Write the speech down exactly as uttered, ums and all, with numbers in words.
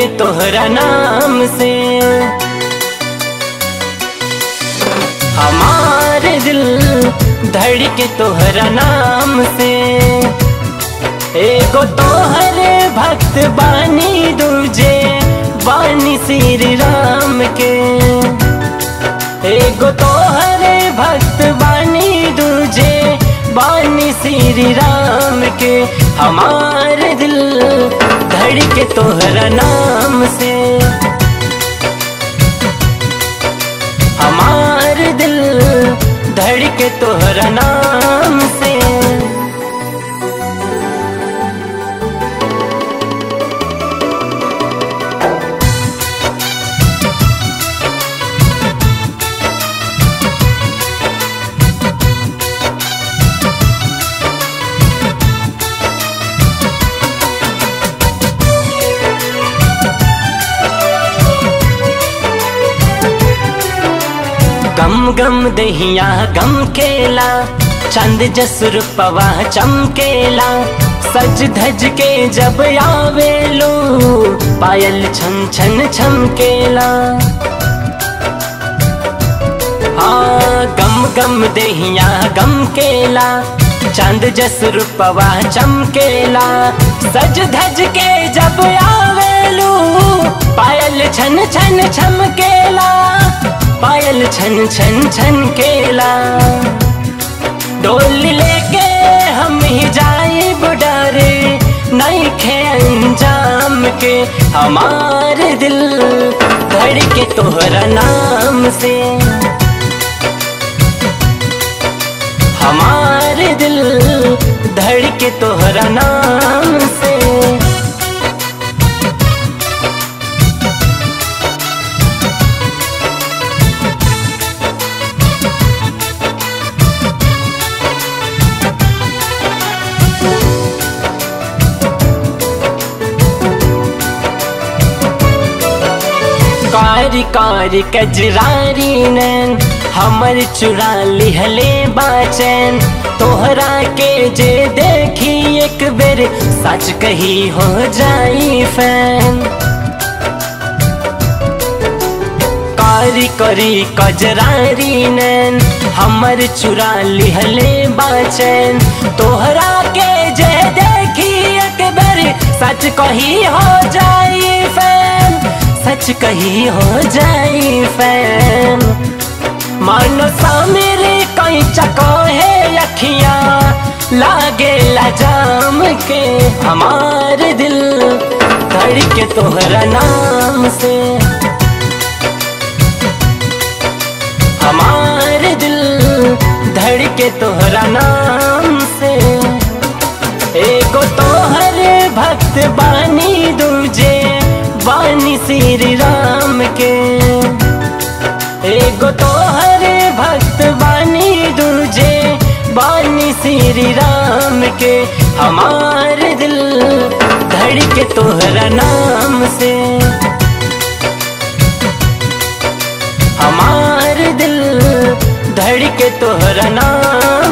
के तोहरा नाम से। हमारे दिल धड़के तोहरा नाम से। एगो तोहरे भक्त बानी दूजे बानी श्री राम के। एगो तोहरे भक्त बानी दूजे बानी श्री राम के। हमारे दिल धड़के तोहरा नाम से। हमारे दिल धड़के तोहरा नाम से। गम गम दहिया गम केला चंद जसुर पवा चमकेला। सज धज के जब आवेलू पायल छन छन छमकेला। हाँ गम गम दहिया गम केला चंद जसुर पवा चमकेला। सज धज के जब आवेलू पायल छन छन छमकेला। पायल छन छन छन केला। डोल लेके हम ही जाए बुडारे नहीं खे अंजाम के। हमारे दिल धड़के तोहरा नाम से। हमारे दिल धड़के तोहरा नाम से। कारी कारी कजरारी नैन हमर चुरा लिहले बाचैन। तोहरा के जे देखी एक बेर सच कही हो जाई फैन। कारी कारी कजरारी नैन हमर चुरा लिहले बाचैन। तोहरा के जे देखी एक बेर सच कही हो जाई फैन। सच कही हो जाई फैन। मानो सामने कहीं चकोहे अखिया लागे लजाम के। हमारे दिल धड़के तोहरा नाम से। हमारे दिल धड़के तोहरा नाम से। एगो तोहरे भक्त बानी दूजे बानी श्री राम के। एगो तोहरे भक्त बानी दूजे बानी श्री राम के। हमारे दिल धड़के तोहरा नाम से। हमारे दिल धड़के तोहरा नाम।